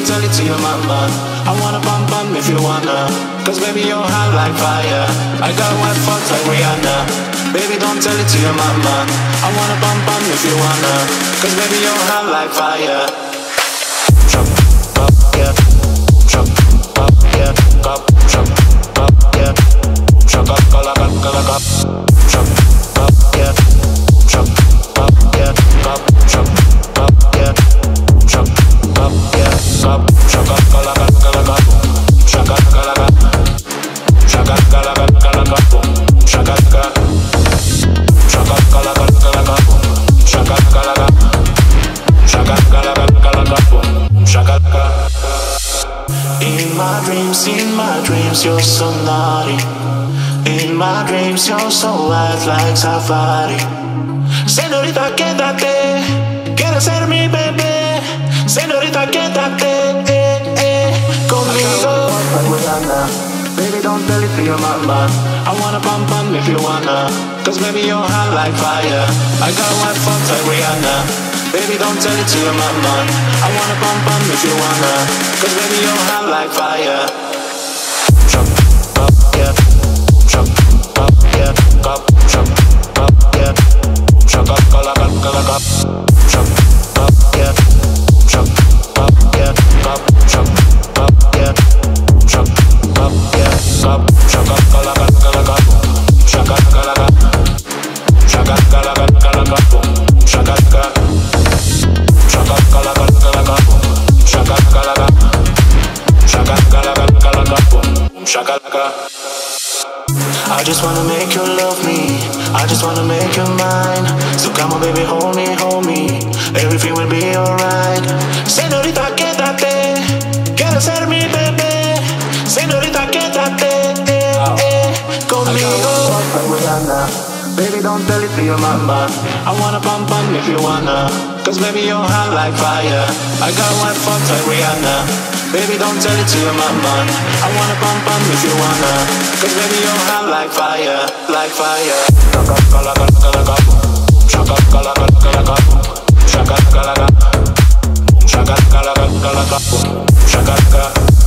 don't tell it to your mama. I wanna bump bump if you wanna, cause baby you're hot like fire. I got wet farts like Rihanna. Baby don't tell it to your mama. I wanna bump bump if you wanna, cause baby you're hot like fire. Trump up, yeah. Trump up, yeah. Cop, trump up, yeah. Trump up, call up, call up, cop. Trump up, yeah. Trump up, yeah. Cop, trump up, yeah. Trump up, yeah. Cop, trump up, call up, call up, cop. Trump up, call up, Shaka kala kala kala kapo, shaka kala, shaka kala kala kala kapo, shaka kala kala, shaka kala kala kala kapo, shaka kala. In my dreams, you're so naughty. In my dreams, you're so wild like safari. Señorita, quédate, quieres ser mi bebé. Señorita, quédate, conmigo. Baby, don't tell it to your mama. I wanna bump bump if you wanna, cause baby you're hot like fire. I got white farts like Rihanna. Baby, don't tell it to your mama. I wanna bump bump if you wanna, cause baby you're hot like fire. Trump up, yeah. Trump up, yeah. Cop, trump up, yeah. Trump up, cola, cola, cop. Trump up, yeah. Trump up, yeah. Cop, trump up, yeah. Trump up, yeah. Shaka kala kala kala kapo, shaka kala kala, shaka kala kala kapo, shaka kala, shaka kala kala kapo, shaka kala, shaka kala kala kapo, shaka kala. I just wanna make you love me. I just wanna make you mine. So come on, baby, hold me, hold me. Everything will be alright. Señorita, quédate. Quieres ser mi bebé. Señorita, quédate. Baby, don't tell it to your mama. I wanna bump bump if you wanna, cause baby you're hot like fire. I got one fuck like Rihanna. Baby, don't tell it to your mama. I wanna bump bump if you wanna, cause baby you're hot like fire, like fire. Shaka kala kala kala kapo, shaka kala kala kala kapo, shaka kala kala, shaka kala kala kala kapo, shaka kala.